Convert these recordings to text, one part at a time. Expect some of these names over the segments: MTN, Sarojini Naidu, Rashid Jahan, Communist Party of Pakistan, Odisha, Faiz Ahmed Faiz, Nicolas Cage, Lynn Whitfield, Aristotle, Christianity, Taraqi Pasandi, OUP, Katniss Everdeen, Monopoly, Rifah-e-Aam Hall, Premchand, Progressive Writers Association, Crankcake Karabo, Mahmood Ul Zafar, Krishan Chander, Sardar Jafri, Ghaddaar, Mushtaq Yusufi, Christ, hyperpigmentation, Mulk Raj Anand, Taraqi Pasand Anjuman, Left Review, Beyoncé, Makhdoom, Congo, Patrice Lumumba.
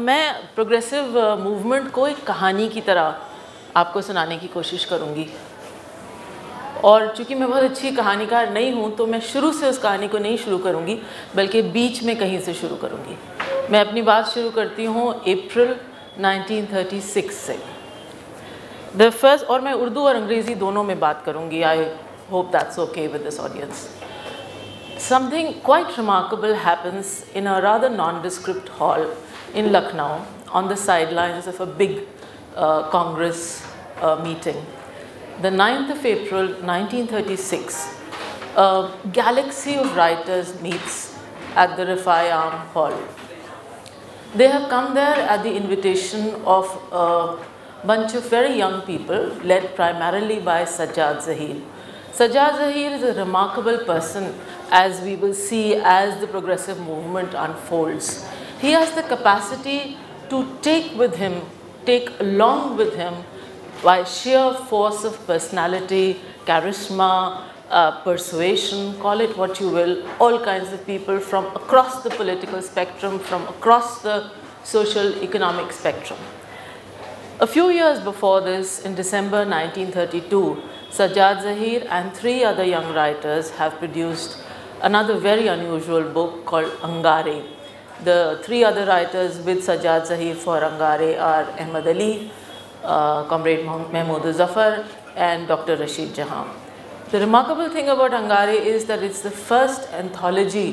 میں progressive movement کو ایک کہانی کی طرح آپ کو سنانے کی کوشش کروں گی, اور چونکہ میں بہت اچھی کہانی کار نہیں ہوں تو میں شروع سے اس کہانی کو نہیں شروع کروں گی بلکہ بیچ میں کہیں سے شروع کروں گی. میں اپنی بات شروع کرتی ہوں اپریل 1936 سے. دا فرسٹ, اور میں اردو اور انگریزی دونوں میں بات کروں گی. I hope that's okay with this audience. Something quite remarkable happens in a rather nondescript hall in Lucknow on the sidelines of a big Congress meeting. The 9th of April 1936, a galaxy of writers meets at the Rifah-e-Aam Hall. They have come there at the invitation of a bunch of very young people led primarily by Sajjad Zaheer. Sajjad Zaheer is a remarkable person, as we will see as the progressive movement unfolds. He has the capacity to take along with him by sheer force of personality, charisma, persuasion, call it what you will, all kinds of people from across the political spectrum, from across the social economic spectrum. A few years before this, in December 1932, Sajjad Zaheer and three other young writers have produced another very unusual book called Angaaray. The three other writers with Sajjad Zaheer for Angaaray are Ahmed Ali, Comrade Mahmood Ul Zafar, and Dr. Rashid Jahan. The remarkable thing about Angaaray is that it's the first anthology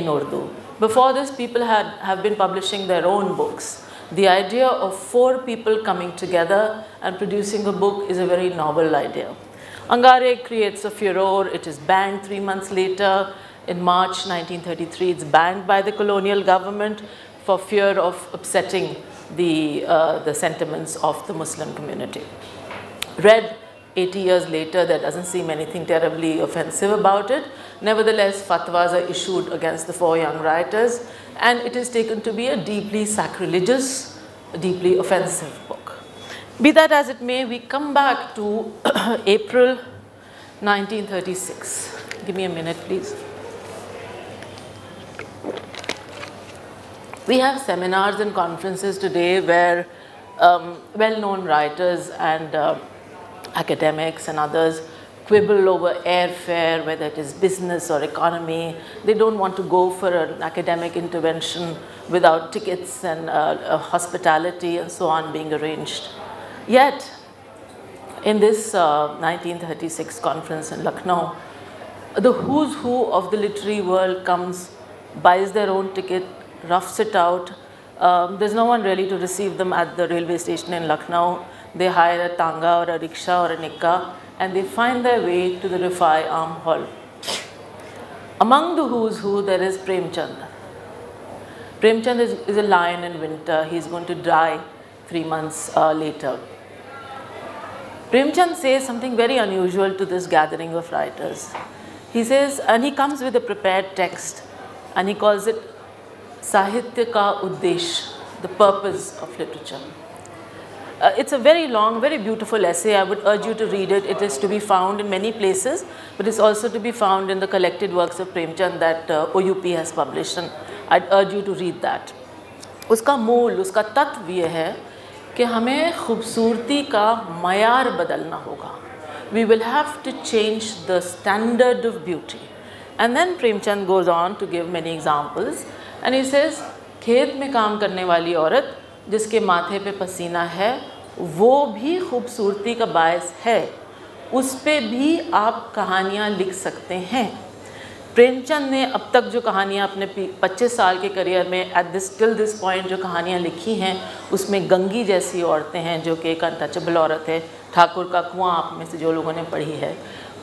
in Urdu. Before this, people have been publishing their own books. The idea of four people coming together and producing a book is a very novel idea. Angaaray creates a furore. It is banned 3 months later. In March 1933, it's banned by the colonial government for fear of upsetting the sentiments of the Muslim community. Read 80 years later, there doesn't seem anything terribly offensive about it. Nevertheless, fatwas are issued against the four young writers, and it is taken to be a deeply sacrilegious, deeply offensive book. Be that as it may, we come back to April 1936. Give me a minute, please. We have seminars and conferences today where well-known writers and academics and others quibble over airfare, whether it is business or economy. They don't want to go for an academic intervention without tickets and hospitality and so on being arranged. Yet, in this 1936 conference in Lucknow, the who's who of the literary world comes, buys their own ticket, roughs it out. There's no one really to receive them at the railway station in Lucknow. They hire a tanga or a rickshaw or a nikka, and they find their way to the Rifah-e-Aam Hall. Among the who's who, there is Premchand. Premchand is a lion in winter. He's going to die 3 months later. Premchand says something very unusual to this gathering of writers. He says, and he comes with a prepared text, and he calls it Sahitya ka Uddesh, the purpose of literature. It's a very long, very beautiful essay. I would urge you to read it. It is to be found in many places, but it's also to be found in the collected works of Premchand that OUP has published, and I'd urge you to read that. Uska mool, uska tatv ye hai ki hame khubsurti ka mayar badalna hoga. We will have to change the standard of beauty. And then Premchand goes on to give many examples, and he says, khet mein kaam karne wali aurat جس کے ماتھے پہ پسینہ ہے وہ بھی خوبصورتی کا باعث ہے, اس پہ بھی آپ کہانیاں لکھ سکتے ہیں. پریم چند نے اب تک جو کہانیاں اپنے 25 سال کے کریئر میں ٹل دس پوائنٹ جو کہانیاں لکھی ہیں, اس میں گنگی جیسی عورتیں ہیں جو کہ ایک انٹچبل عورت ہے, ٹھاکر کا کنواں آپ میں سے جو لوگوں نے پڑھی ہے,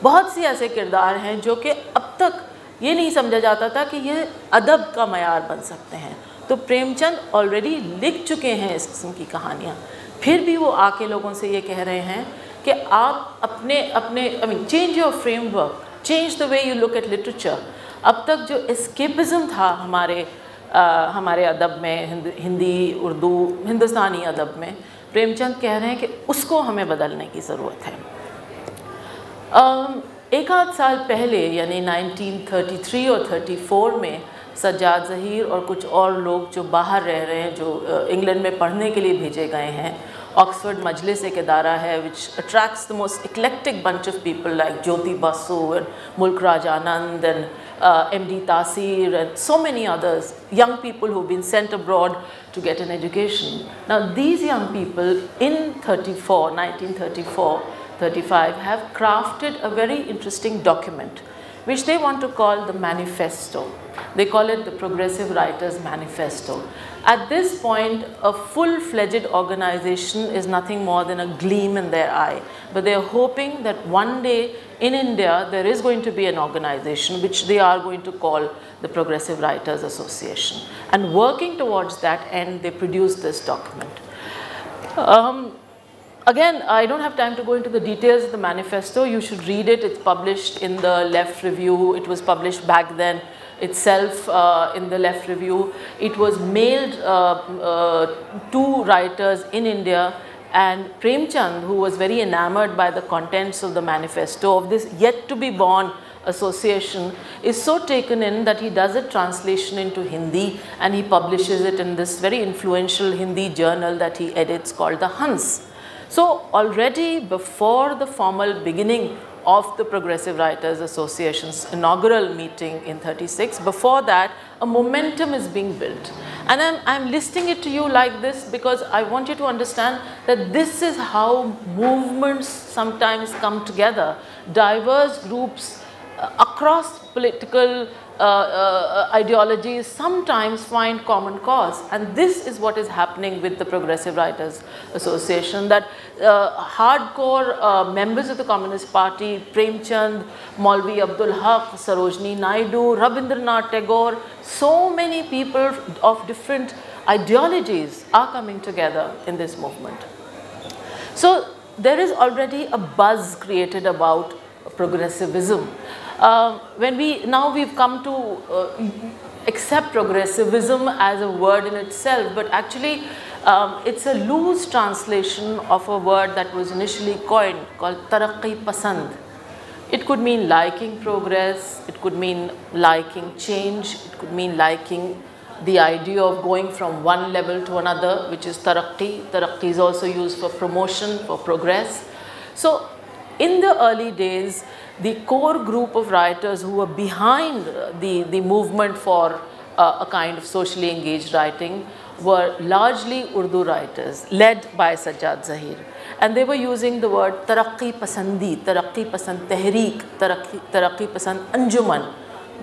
بہت سی ایسے کردار ہیں جو کہ اب تک یہ نہیں سمجھا جاتا تھا کہ یہ ادب کا معیار بن سکتے ہیں. تو پریم چند آلریڈی لکھ چکے ہیں اس قسم کی کہانیاں, پھر بھی وہ آ کے لوگوں سے یہ کہہ رہے ہیں کہ آپ اپنے change your framework, change the way you look at literature. اب تک جو اسکیپزم تھا ہمارے ادب میں, ہندی اردو ہندوستانی ادب میں, پریم چند کہہ رہے ہیں کہ اس کو ہمیں بدلنے کی ضرورت ہے. ایک آدھ سال پہلے یعنی 1933 اور 34 میں سجاد ظہیر اور کچھ اور لوگ جو باہر رہ رہے ہیں، جو انگلینڈ میں پڑھنے کے لیے بھیجے گئے ہیں. آکسفورڈ مجلس ایک ادارہ ہے which attracts the most eclectic bunch of people like Jyoti Basu and Mulk Raj Anand and M D Taseer and so many others young people who've been sent abroad to get an education. Now these young people in 1934-35 have crafted a very interesting document which they want to call the manifesto. They call it the Progressive Writers' Manifesto. At this point, a full-fledged organization is nothing more than a gleam in their eye. But they are hoping that one day in India, there is going to be an organization which they are going to call the Progressive Writers' Association. And working towards that end, they produced this document. Again, I don't have time to go into the details of the manifesto. You should read it. It's published in the Left Review. It was published back then itself in the Left Review. It was mailed to writers in India, and Premchand, who was very enamored by the contents of the manifesto of this yet to be born association, is so taken in that he does a translation into Hindi and he publishes it in this very influential Hindi journal that he edits called The Hans. So already before the formal beginning of the Progressive Writers Association's inaugural meeting in 36, before that a momentum is being built. And I'm listing it to you like this because I want you to understand that this is how movements sometimes come together. Diverse groups across political ideologies sometimes find common cause, and this is what is happening with the Progressive Writers Association, that hardcore members of the Communist Party, Premchand, Maulvi Abdul Haq, Sarojini Naidu, Rabindranath Tagore, so many people of different ideologies are coming together in this movement. So there is already a buzz created about progressivism. We've come to accept progressivism as a word in itself, but actually it's a loose translation of a word that was initially coined called Taraqi Pasand. It could mean liking progress, it could mean liking change, it could mean liking the idea of going from one level to another, which is Taraqi. Taraqi is also used for promotion, for progress. So in the early days, the core group of writers who were behind the movement for a kind of socially engaged writing were largely Urdu writers led by Sajjad Zaheer, and they were using the word Taraqi Pasandi, Taraqi Pasand Tehreek, Taraqi Pasand Anjuman,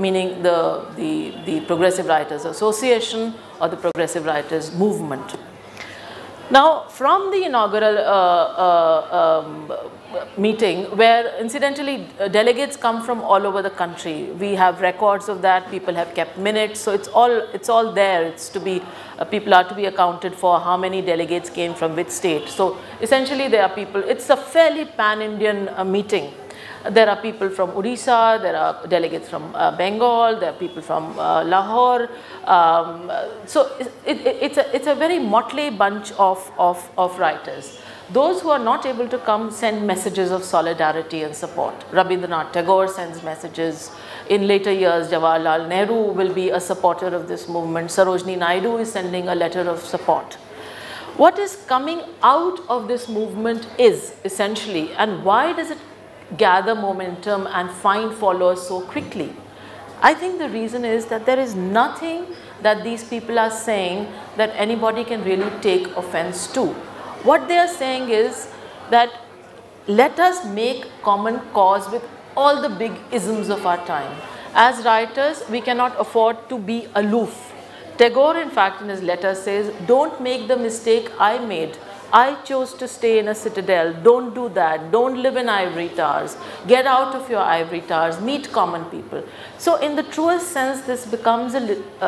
meaning the Progressive Writers Association or the Progressive Writers Movement. Now, from the inaugural meeting, where incidentally delegates come from all over the country, we have records of that. People have kept minutes, so it's all there. It's to be people are to be accounted for how many delegates came from which state. So essentially, there are people. It's a fairly pan-Indian meeting. There are people from Odisha, there are delegates from Bengal, there are people from Lahore. So it's a very motley bunch of writers. Those who are not able to come send messages of solidarity and support. Rabindranath Tagore sends messages. In later years, Jawaharlal Nehru will be a supporter of this movement. Sarojini Naidu is sending a letter of support. What is coming out of this movement is essentially, and why does it gather momentum and find followers so quickly? I think the reason is that there is nothing that these people are saying that anybody can really take offense to. What they are saying is that let us make common cause with all the big isms of our time. As writers, we cannot afford to be aloof. Tagore, in fact, in his letter says, don't make the mistake I made. I chose to stay in a citadel. Don't do that. Don't live in ivory towers. Get out of your ivory towers. Meet common people. So in the truest sense, this becomes a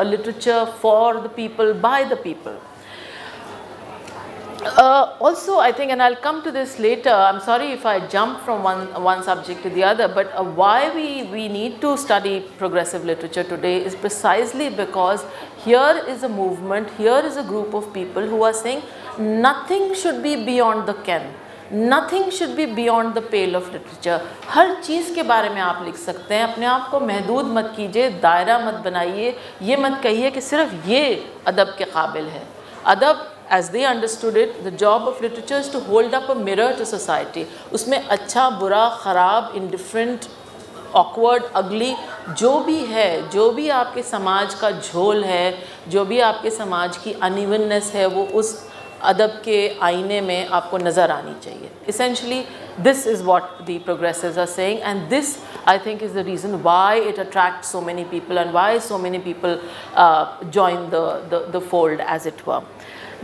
literature for the people, by the people. Also, I think, and I'll come to this later, I'm sorry if I jump from one subject to the other, but why we need to study progressive literature today is precisely because here is a movement, here is a group of people who are saying nothing should be beyond the ken. nothing should be beyond the pale of literature. ہر چیز کے بارے میں آپ لکھ سکتے ہیں, اپنے آپ کو محدود مت کیجئے, دائرہ مت بنائیے, یہ مت کہیے کہ صرف یہ ادب کے قابل ہے. ادب as they understood it, the job of literature is to hold up a mirror to society. اس میں اچھا, برا, خراب, indifferent, awkward, ugly, جو بھی ہے, جو بھی آپ کے سماج کا جھول ہے, جو بھی آپ کے سماج کی unevenness ہے, وہ اس ادب کے آئینے میں آپ کو نظر آنی چاہیے. Essentially, this is what the progressives are saying, and this, I think, is the reason why it attracts so many people and why so many people join the fold, as it were.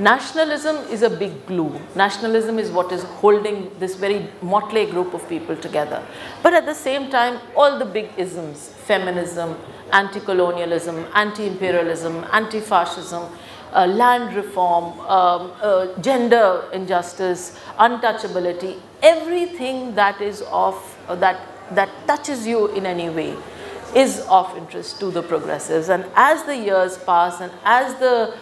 Nationalism is a big glue. Nationalism is what is holding this very motley group of people together. But at the same time, all the big isms, feminism, anti-colonialism, anti-imperialism, anti-fascism, land reform, gender injustice, untouchability, everything that is of that touches you in any way is of interest to the progressives. And as the years pass, and as the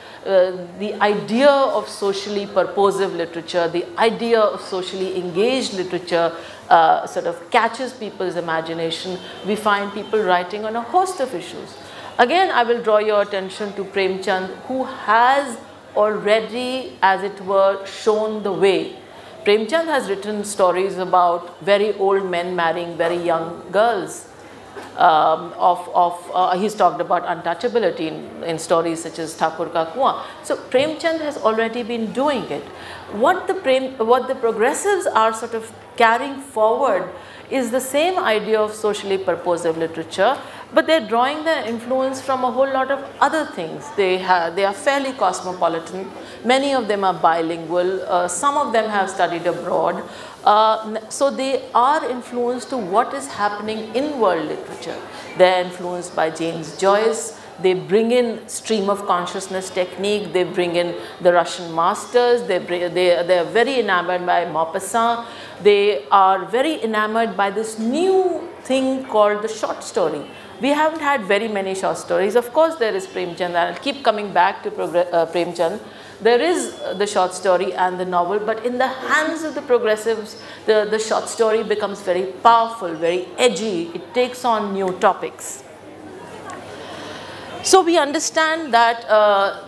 idea of socially purposive literature, the idea of socially engaged literature sort of catches people's imagination, we find people writing on a host of issues. Again, I will draw your attention to Premchand, who has already, as it were, shown the way. Premchand has written stories about very old men marrying very young girls. He's talked about untouchability in stories such as Thakur Ka Kuan. So Premchand has already been doing it. What the progressives are sort of carrying forward is the same idea of socially purposive literature, but they're drawing their influence from a whole lot of other things. They are fairly cosmopolitan. Many of them are bilingual. Some of them have studied abroad. So they are influenced to what is happening in world literature. They're influenced by James Joyce. They bring in stream of consciousness technique, they bring in the Russian masters, they are very enamored by Maupassant, they are very enamored by this new thing called the short story. We haven't had very many short stories. Of course there is Premchand, and I'll keep coming back to Premchand. There is the short story and the novel, but in the hands of the progressives, the short story becomes very powerful, very edgy, it takes on new topics. So we understand that,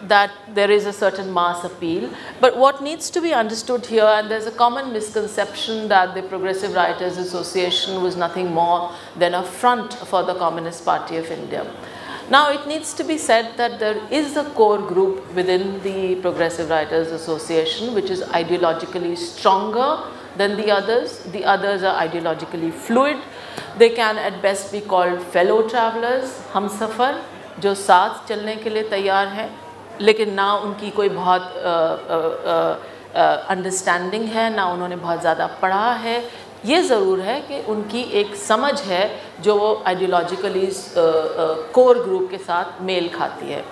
that there is a certain mass appeal, but what needs to be understood here, and there's a common misconception that the Progressive Writers Association was nothing more than a front for the Communist Party of India. Now it needs to be said that there is a core group within the Progressive Writers Association which is ideologically stronger than the others. The others are ideologically fluid. They can at best be called fellow travelers, hamsafar, جو ساتھ چلنے کے لیے تیار ہیں لیکن نہ ان کی کوئی بہت انڈرسٹینڈنگ ہے, نہ انہوں نے بہت زیادہ پڑھا ہے. یہ ضرور ہے کہ ان کی ایک سمجھ ہے جو وہ آئیڈیولوجیکلی کور گروپ کے ساتھ میل کھاتی ہے.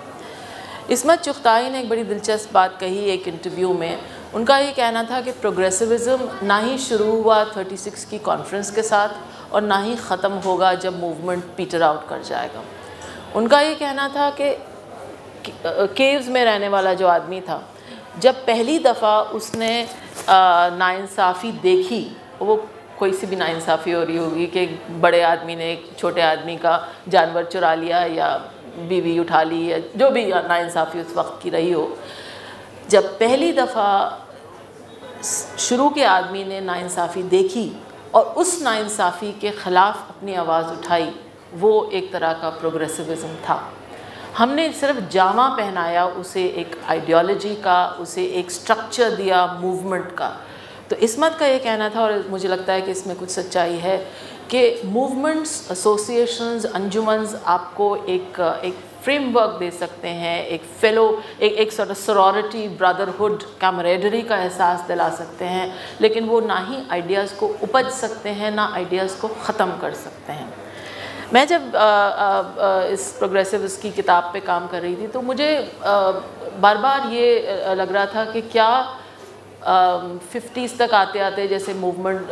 عصمت چغتائی نے ایک بڑی دلچسپ بات کہی ایک انٹرویو میں. ان کا یہ کہنا تھا کہ پروگریسوزم نہ ہی شروع ہوا 36 کی کانفرنس کے ساتھ اور نہ ہی ختم ہوگا جب موومنٹ پیٹر آؤٹ کر جائے گا. ان کا یہ کہنا تھا کہ کیوز میں رہنے والا جو آدمی تھا, جب پہلی دفعہ اس نے ناانصافی دیکھی, وہ کوئی سی بھی ناانصافی ہو رہی ہوگی کہ بڑے آدمی نے ایک چھوٹے آدمی کا جانور چرا لیا یا بیوی اٹھا لی یا جو بھی ناانصافی اس وقت کی رہی ہو, جب پہلی دفعہ شروع کے آدمی نے ناانصافی دیکھی اور اس ناانصافی کے خلاف اپنی آواز اٹھائی, وہ ایک طرح کا پروگریسوزم تھا. ہم نے صرف جامہ پہنایا اسے, ایک آئیڈیالوجی کا, اسے ایک سٹرکچر دیا موومنٹ کا. تو عصمت کا یہ کہنا تھا, اور مجھے لگتا ہے کہ اس میں کچھ سچائی ہے, کہ موومنٹس, ایسوسیشنز, انجمنز آپ کو ایک فریم ورک دے سکتے ہیں, ایک فیلو, ایک سارٹ آف سورورٹی, برادرہڈ, کامریڈری کا احساس دلا سکتے ہیں, لیکن وہ نہ ہی آئیڈیاز کو اپج سکتے ہیں نہ آئیڈیاز کو ختم کر سکتے ہیں. میں جب اس پروگریسوز کی کتاب پہ کام کر رہی تھی تو مجھے بار بار یہ لگ رہا تھا کہ کیا 50s تک آتے آتے جیسے موومنٹ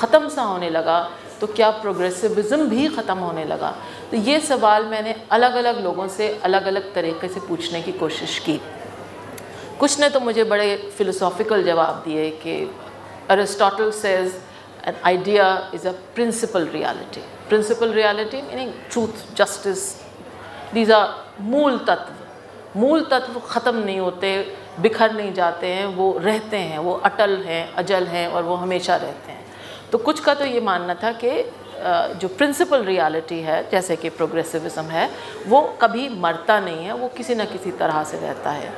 ختم سا ہونے لگا تو کیا پروگریسوزم بھی ختم ہونے لگا. تو یہ سوال میں نے الگ الگ لوگوں سے الگ الگ طریقے سے پوچھنے کی کوشش کی. کچھ نے تو مجھے بڑے فلسافیکل جواب دیے کہ Aristotle says an idea is a principal reality. Principal reality meaning truth, justice. These are mool tatva. Mool tatva khatam nahi hote, بکھر نہیں جاتے ہیں, وہ رہتے ہیں, وہ اٹل ہیں, اجل ہیں اور وہ ہمیشہ رہتے ہیں. تو کچھ کا تو یہ ماننا تھا کہ جو پرنسپل ریالٹی ہے جیسے کہ پروگریسوزم ہے وہ کبھی مرتا نہیں ہے, وہ کسی نہ کسی طرح سے رہتا ہے.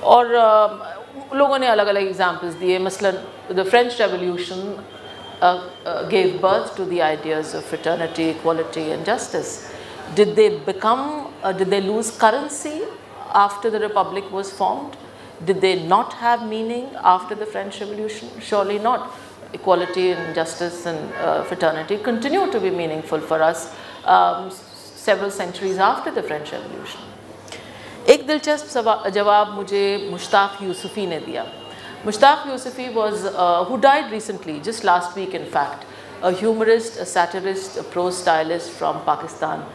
اور لوگوں نے الگ الگ ایگزامپلز دیے, مثلا the French revolution gave birth to the ideas of fraternity, equality and justice. Did they become, did they lose currency after the republic was formed? Did they not have meaning after the French Revolution? Surely not. Equality and justice and fraternity continue to be meaningful for us several centuries after the French Revolution. Ek dilchasp jawab mujhe Mushtaq Yusufi ne diya. Mushtaq Yusufi was, who died recently, just last week in fact, a humorist, a satirist, a prose stylist from Pakistan.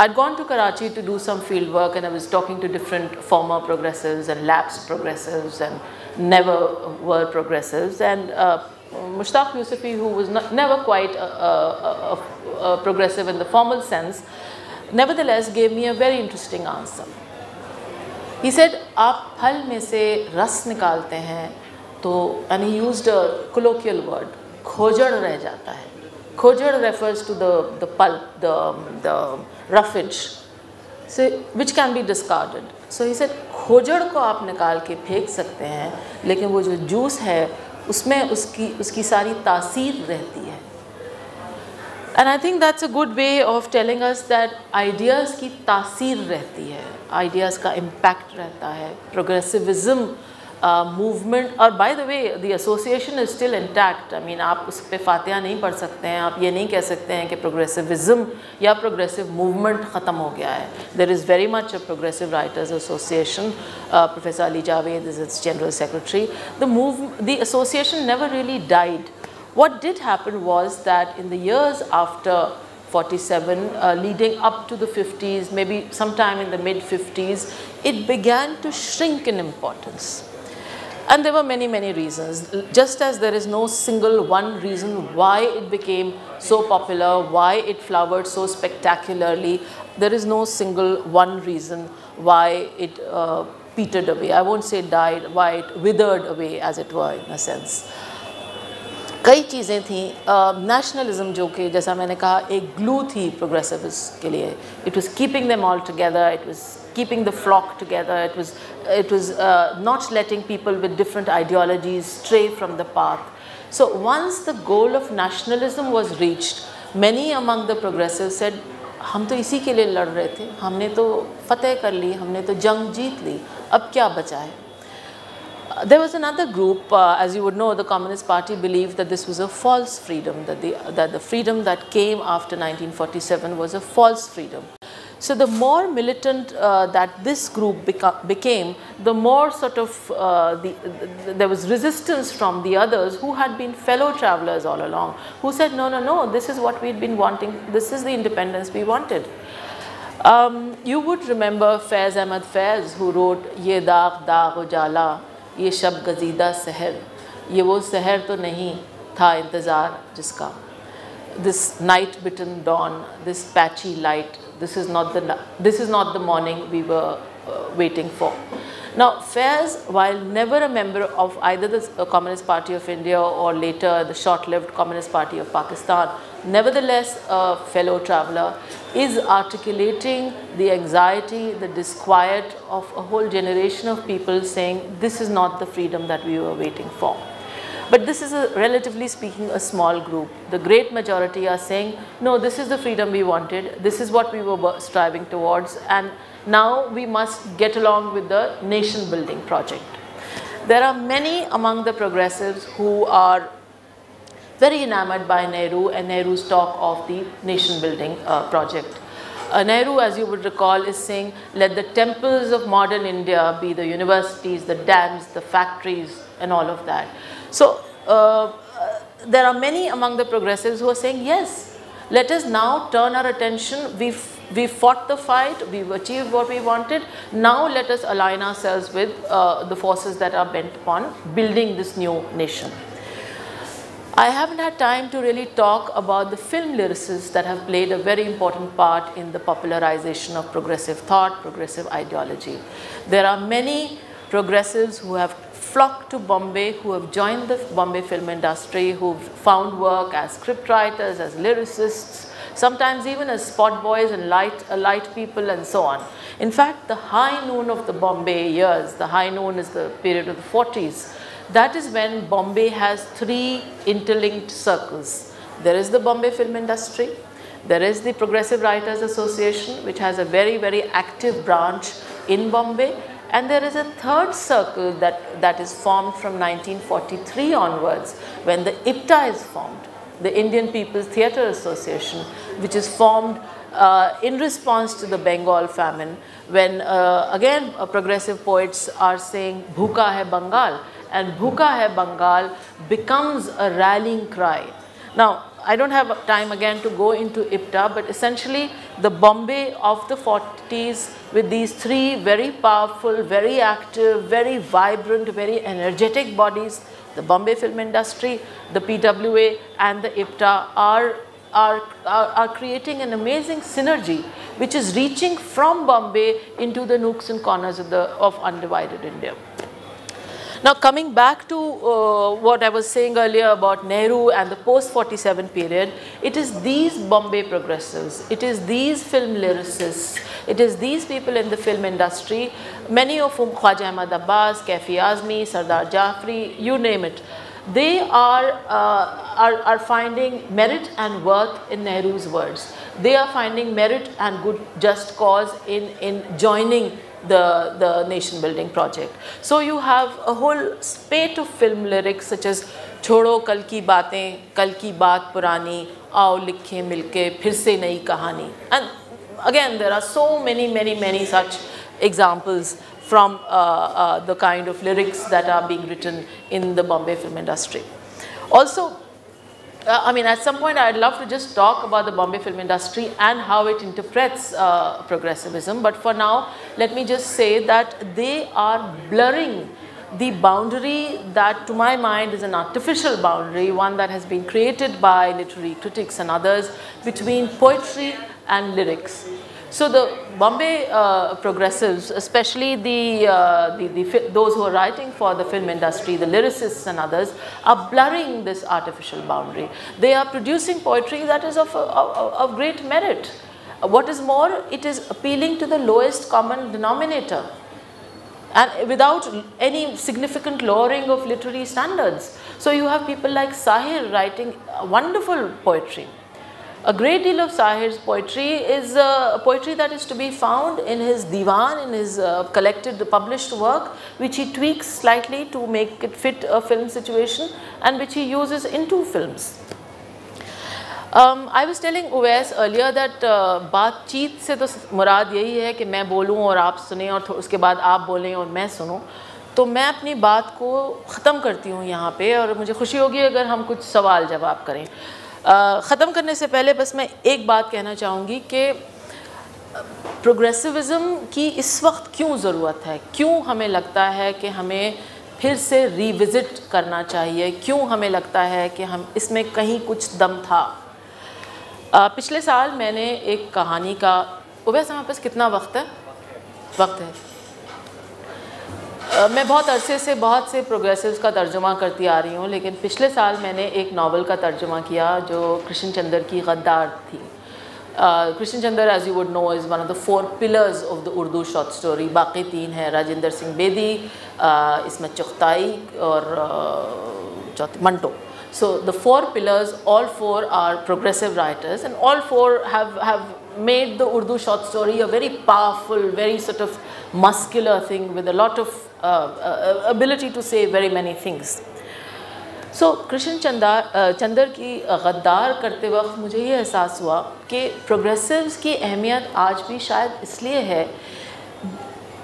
I'd gone to Karachi to do some field work and I was talking to different former progressives and lapsed progressives and never were progressives, and Mushtaq Yusufi, who was never quite a progressive in the formal sense, nevertheless gave me a very interesting answer. He said, "Aap phal mein se ras nikalte hain," to, and he used a colloquial word, khojad reh jata hai. Khojad refers to the pulp, the roughage, so, which can be discarded. So he said, khojad ko aap nikal ke phek sakte hain, lekin wo jo juice hai, usme uski sari taasir rehti hai. And I think that's a good way of telling us that ideas ki taasir rehti hai, ideas ka impact rehta hai. Progressivism movement, or by the way, the association is still intact. I mean, آپ اس پہ فاتحہ نہیں پڑھ سکتے ہیں, آپ یہ نہیں کہہ سکتے ہیں کہ progressivism یا progressive movement ختم ہو گیا ہے. There is very much a Progressive Writers' Association. Professor Ali Javed is its General Secretary. The association never really died. What did happen was that in the years after 47, leading up to the 50s, maybe sometime in the mid-50s, it began to shrink in importance. And there were many, many reasons, just as there is no single one reason why it became so popular, why it flowered so spectacularly. There is no single one reason why it petered away. I won't say died, why it withered away, as it were, in a sense. کئی چیزیں تھیں. Nationalism جو کہ جیسا میں نے کہا ایک گلو تھی پروگریسوز کے لیے. It was keeping them all together, it was keeping the flock together, it was not letting people with different ideologies stray from the path. So once the goal of nationalism was reached, many among the progressives said, ہم تو اسی کے لیے لڑ رہے تھے, ہم نے تو فتح کر لی, ہم نے تو جنگ جیت لی, اب کیا بچا ہے. There was another group, as you would know, the Communist Party believed that this was a false freedom, that the freedom that came after 1947 was a false freedom. So the more militant that this group became, the more sort of there was resistance from the others who had been fellow travelers all along, who said, no, no, no, this is what we'd been wanting, this is the independence we wanted. You would remember Faiz Ahmed Faiz, who wrote, Ye daag daag ujala, یہ شب گزیدہ سحر, یہ وہ سحر تو نہیں تھا انتظار جس کا. This night bitten dawn, this patchy light, this is not the morning we were waiting for. Now Faiz, while never a member of either the Communist Party of India or later the short-lived Communist Party of Pakistan, nevertheless a fellow traveler, is articulating the anxiety, the disquiet of a whole generation of people saying this is not the freedom that we were waiting for. But this is, relatively speaking, a small group. The great majority are saying, no, this is the freedom we wanted, this is what we were striving towards, and now we must get along with the nation building project. There are many among the progressives who are very enamored by Nehru and Nehru's talk of the nation building project. Nehru, as you would recall, is saying, let the temples of modern India be the universities, the dams, the factories, and all of that. So there are many among the progressives who are saying, yes, let us now turn our attention, we fought the fight, we've achieved what we wanted, now let us align ourselves with the forces that are bent upon building this new nation. I haven't had time to really talk about the film lyricists that have played a very important part in the popularization of progressive thought, progressive ideology. There are many progressives who have flocked to Bombay, who have joined the Bombay film industry, who've found work as scriptwriters, as lyricists, sometimes even as spot boys and light people and so on. In fact, the high noon of the Bombay years, the high noon is the period of the 40s, that is when Bombay has three interlinked circles. There is the Bombay film industry, there is the Progressive Writers Association, which has a very, very active branch in Bombay, and there is a third circle that is formed from 1943 onwards, when the IPTA is formed, the Indian People's Theatre Association, which is formed in response to the Bengal famine, when again progressive poets are saying, "Bhuka hai Bengal." And Bhuka Hai Bengal becomes a rallying cry. Now, I don't have time again to go into IPTA, but essentially the Bombay of the 40s with these three very powerful, very active, very vibrant, very energetic bodies, the Bombay film industry, the PWA and the IPTA are creating an amazing synergy which is reaching from Bombay into the nooks and corners of undivided India. Now, coming back to what I was saying earlier about Nehru and the post-47 period, it is these Bombay progressives, it is these film lyricists, it is these people in the film industry, many of whom Khwaja Ahmad Abbas, Kaifi Azmi, Sardar Jafri, you name it, they are finding merit and worth in Nehru's words. They are finding merit and good just cause in joining the nation building project. So you have a whole spate of film lyrics such as Chhodo Kal Ki Baatein, Kal Ki Baat Purani, Aao Likhe Milke, Phir Se Nayi Kahani. And again, there are so many such examples from the kind of lyrics that are being written in the Bombay film industry. Also, I mean, at some point I'd love to just talk about the Bombay film industry and how it interprets progressivism, but for now let me just say that they are blurring the boundary that to my mind is an artificial boundary, one that has been created by literary critics and others between poetry and lyrics. So the Bombay progressives, especially those who are writing for the film industry, the lyricists and others, are blurring this artificial boundary. They are producing poetry that is of great merit. What is more, it is appealing to the lowest common denominator and without any significant lowering of literary standards. So you have people like Sahir writing wonderful poetry. A great deal of Sahir's poetry is poetry that is to be found in his diwan, in his collected published work, which he tweaks slightly to make it fit a film situation and which he uses in two films. I was telling Uwais earlier that baat cheet se to murad yahi hai ki main bolun aur aap sunein aur uske baad aap bolein aur main sunun. تو میں اپنی بات کو ختم کرتی ہوں یہاں پہ اور مجھے خوشی ہوگی اگر ہم کچھ سوال جواب کریں. ختم کرنے سے پہلے بس میں ایک بات کہنا چاہوں گی کہ پروگریسوزم کی اس وقت کیوں ضرورت ہے, کیوں ہمیں لگتا ہے کہ ہمیں پھر سے ری وزٹ کرنا چاہیے, کیوں ہمیں لگتا ہے کہ ہم اس میں کہیں کچھ دم تھا. پچھلے سال میں نے ایک کہانی کا, اویس ہمارے پاس کتنا وقت ہے, وقت ہے, میں بہت عرصے سے بہت سے پروگریسوز کا ترجمہ کرتی آ رہی ہوں, لیکن پچھلے سال میں نے ایک ناول کا ترجمہ کیا جو کرشن چندر کی غدار تھی. Krishan Chander as you would know is one of the 4 pillars of the Urdu short story. باقی 3 ہیں, راجندر سنگھ بیدی, اسمت چغتائی اور چوتھی Manto. So the 4 pillars, all 4 are progressive writers and all 4 have made the Urdu short story a very powerful, very sort of muscular thing with a lot of ability to say very many things. So Krishan Chander ki غدار کرتے وقت مجھے یہ احساس ہوا کہ progressives کی اہمیت آج بھی شاید اس لیے ہے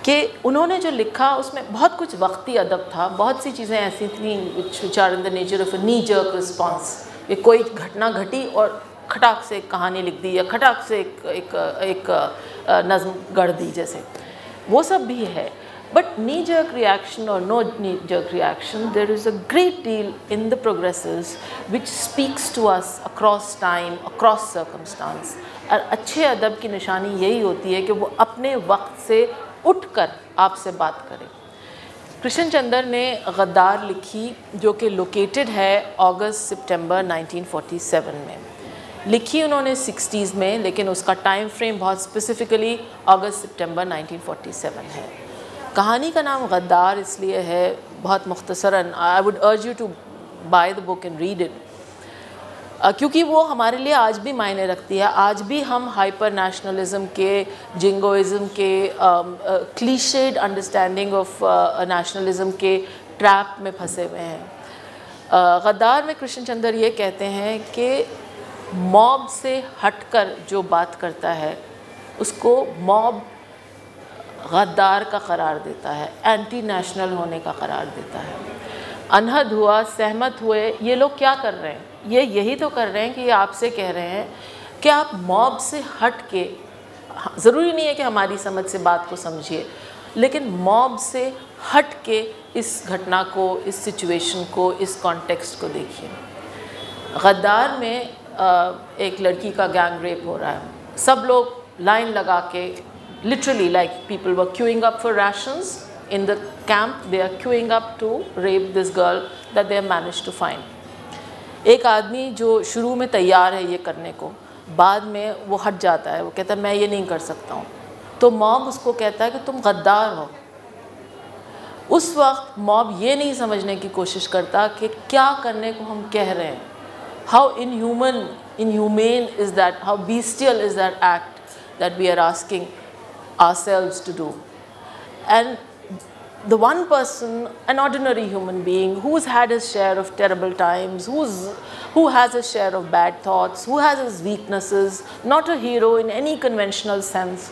کہ انہوں نے جو لکھا اس میں بہت کچھ وقتی ادب تھا, بہت سی چیزیں ایسی تھیں which are in the nature of a knee jerk response, کہ کوئی گھٹنا گھٹی اور کھٹاک سے ایک کہانی لکھ دی یا کھٹاک سے ایک نظم گڑھ دی, جیسے وہ سب بھی ہے. But knee-jerk reaction or no knee-jerk reaction, there is a great deal in the progressives which speaks to us across time, across circumstance. اور اچھے ادب کی نشانی یہی ہوتی ہے کہ وہ اپنے وقت سے اٹھ کر آپ سے بات کریں. کرشن چندر نے غدار لکھی جو کہ لوکیٹڈ ہے اگست سپٹمبر 1947 میں. لکھی انہوں نے 60s میں لیکن اس کا ٹائم فریم بہت اسپیسیفکلی اگست سپٹمبر 1947 ہے. کہانی کا نام غدار اس لیے ہے بہت مختصراً. I would urge you to buy the book and read it کیونکہ وہ ہمارے لیے آج بھی معنی رکھتی ہے. آج بھی ہم ہائپر نیشنلزم کے جنگوئزم کے کلیشیڈ انڈرسٹینڈنگ آف نیشنلزم کے ٹریپ میں پھنسے ہوئے ہیں. غدار میں کرشن چندر یہ کہتے ہیں کہ موب سے ہٹ کر جو بات کرتا ہے اس کو موب غدار کا قرار دیتا ہے, اینٹی نیشنل ہونے کا قرار دیتا ہے. انہد ہوا, سہمت ہوئے, یہ لوگ کیا کر رہے ہیں؟ یہ یہی تو کر رہے ہیں کہ یہ آپ سے کہہ رہے ہیں کہ آپ موب سے ہٹ کے, ضروری نہیں ہے کہ ہماری سمجھ سے بات کو سمجھیے, لیکن موب سے ہٹ کے اس گھٹنا کو, اس سچویشن کو, اس کانٹیکسٹ کو دیکھیے. غدار میں ایک لڑکی کا گینگ ریپ ہو رہا ہے. سب لوگ لائن لگا کے, literally like people were queuing up for rations in the camp, they are queuing up to rape this girl that they manage to find. ایک آدمی جو شروع میں تیار ہے یہ کرنے کو, بعد میں وہ ہٹ جاتا ہے, وہ کہتا ہے میں یہ نہیں کر سکتا ہوں. تو موب اس کو کہتا ہے کہ تم غدار ہو. اس وقت موب یہ نہیں سمجھنے کی کوشش کرتا کہ کیا کرنے کو ہم کہہ رہے ہیں. How inhumane is that, how bestial is that act that we are asking ourselves to do. And the one person, an ordinary human being who's had his share of terrible times, who has his share of bad thoughts, who has his weaknesses, not a hero in any conventional sense,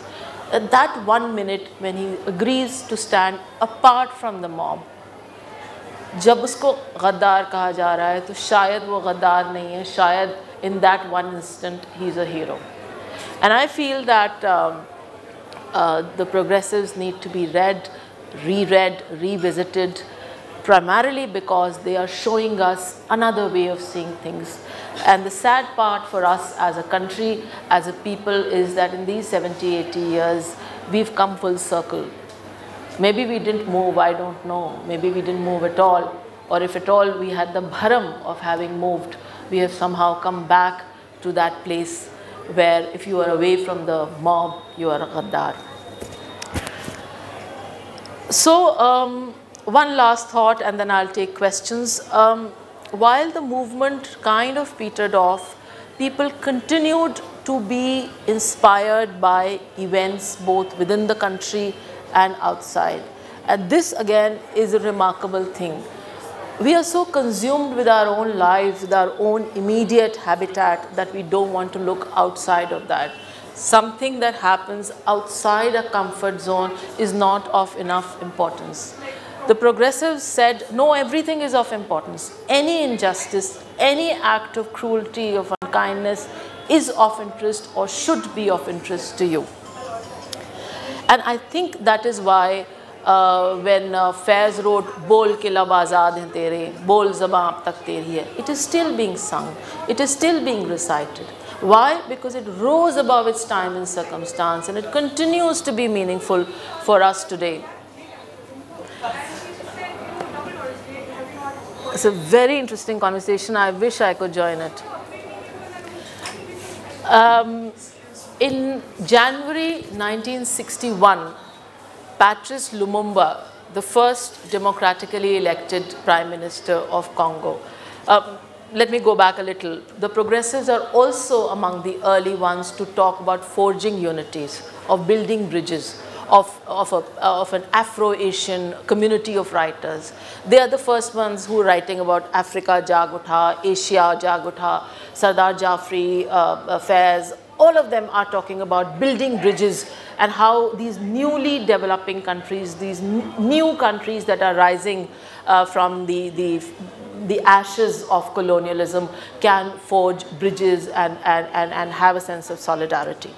at that 1 minute when he agrees to stand apart from the mob, jab usko gaddar kaha ja raha hai to shayad wo gaddar nahi hai, shayad in that one instant he's a hero. And I feel that the progressives need to be reread, revisited, primarily because they are showing us another way of seeing things. And the sad part for us as a country, as a people, is that in these 70-80 years we've come full circle. Maybe we didn't move, I don't know, maybe we didn't move at all, or if at all we had the bharam of having moved. We have somehow come back to that place where if you are away from the mob, you are a Ghaddar. So one last thought and then I'll take questions. While the movement kind of petered off, people continued to be inspired by events both within the country and outside. And this again is a remarkable thing. We are so consumed with our own lives, with our own immediate habitat, that we don't want to look outside of that. Something that happens outside a comfort zone is not of enough importance. The progressives said, no, everything is of importance. Any injustice, any act of cruelty, of unkindness is of interest or should be of interest to you. And I think that is why when Faiz wrote, Bol ke lab azad hain tere, bol zubaan ab tak teri hai, it is still being sung, it is still being recited. Why? Because it rose above its time and circumstance and it continues to be meaningful for us today. It's a very interesting conversation. I wish I could join it. In January 1961, Patrice Lumumba, the first democratically elected Prime Minister of Congo, let me go back a little. The progressives are also among the early ones to talk about forging unities, of building bridges, of an Afro-Asian community of writers. They are the first ones who are writing about Africa Jaag Utha, Asia Jaag Utha, Sardar Jafri, Faiz. All of them are talking about building bridges and how these newly developing countries, these new countries that are rising from the the ashes of colonialism can forge bridges and have a sense of solidarity.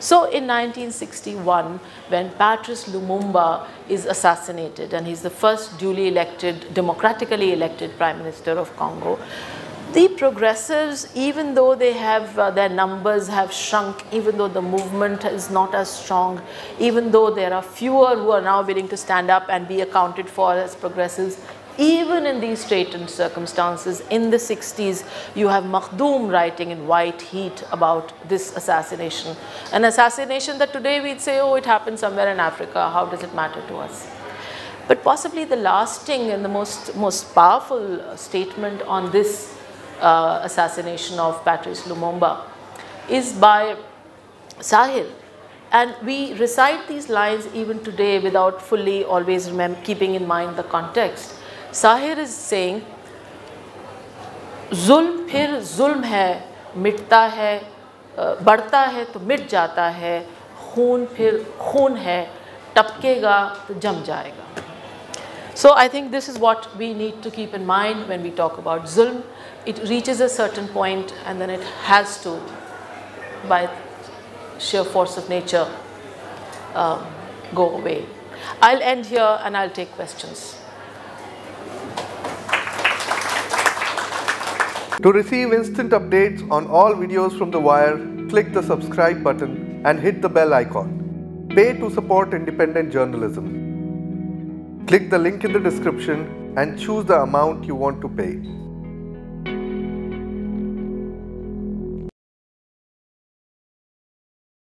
So in 1961, when Patrice Lumumba is assassinated, and he's the first duly elected, democratically elected Prime Minister of Congo, the progressives, even though they have their numbers have shrunk, even though the movement is not as strong, even though there are fewer who are now willing to stand up and be accounted for as progressives, even in these straitened circumstances, in the 60s, you have Makhdoom writing in white heat about this assassination. An assassination that today we'd say, oh, it happened somewhere in Africa, how does it matter to us? But possibly the lasting and the most powerful statement on this assassination of Patrice Lumumba is by Sahir. And we recite these lines even today without fully always keeping in mind the context. Sahir is saying, ظلم پھر ظلم ہے, مٹتا ہے, بڑھتا ہے تو مٹ جاتا ہے, خون پھر خون ہے, ٹپکے گا تو جم جائے گا. So I think this is what we need to keep in mind when we talk about zulm. It reaches a certain point and then it has to, by sheer force of nature, go away. I'll end here and I'll take questions. To receive instant updates on all videos from The Wire, click the subscribe button and hit the bell icon. Pay to support independent journalism. Click the link in the description and choose the amount you want to pay.